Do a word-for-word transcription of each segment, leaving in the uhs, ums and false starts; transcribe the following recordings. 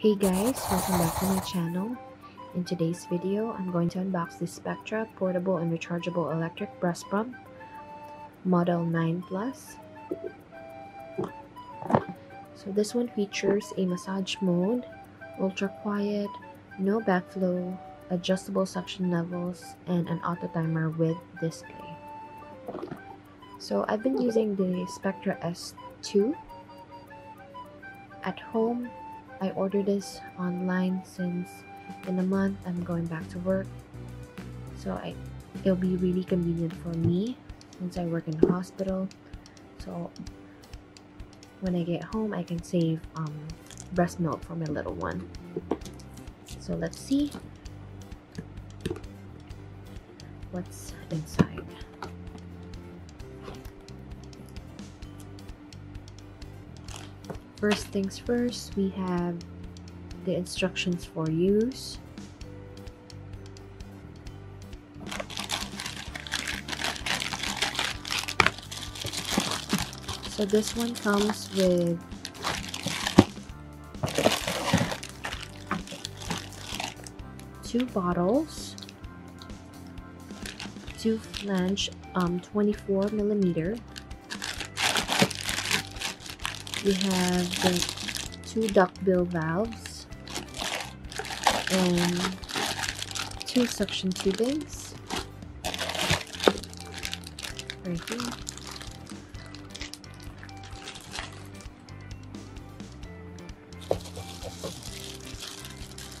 Hey guys, welcome back to my channel. In today's video, I'm going to unbox the Spectra Portable and Rechargeable Electric Breast Pump Model nine plus. So this one features a massage mode, ultra quiet, no backflow, adjustable suction levels, and an auto timer with display. So I've been using the Spectra S two at home. I ordered this online since in a month I'm going back to work, so I, it'll be really convenient for me since I work in the hospital. So when I get home, I can save um, breast milk for my little one. So let's see what's inside. First things first, we have the instructions for use. So this one comes with two bottles, two flange, um, twenty-four millimeter. We have the two duckbill valves and two suction tubings right here.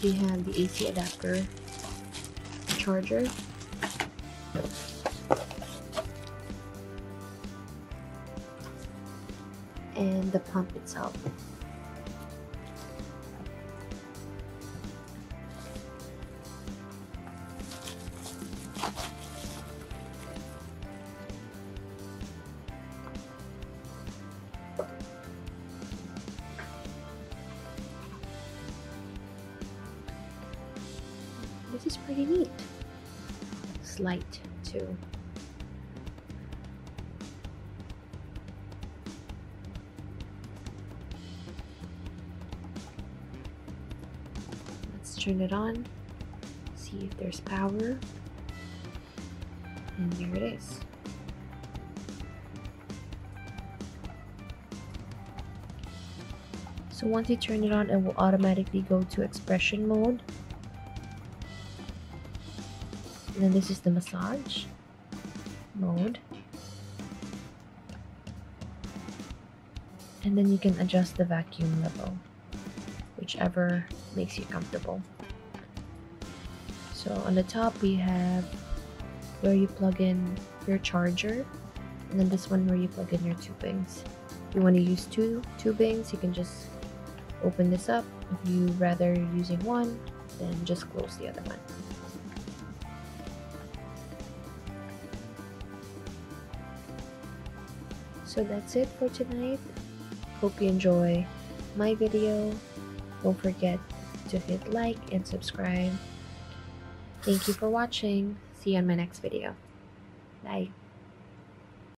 We have the A C adapter charger. And the pump itself. This is pretty neat. It's light too. Turn it on, see if there's power, and there it is. So once you turn it on, it will automatically go to expression mode, and then this is the massage mode, and then you can adjust the vacuum level, whichever makes you comfortable. So on the top we have where you plug in your charger, and then this one where you plug in your tubings. If you want to use two tubings, you can just open this up. If you rather using one, then just close the other one. So that's it for tonight. Hope you enjoy my video. Don't forget to hit like and subscribe. Thank you for watching. See you on my next video. Bye.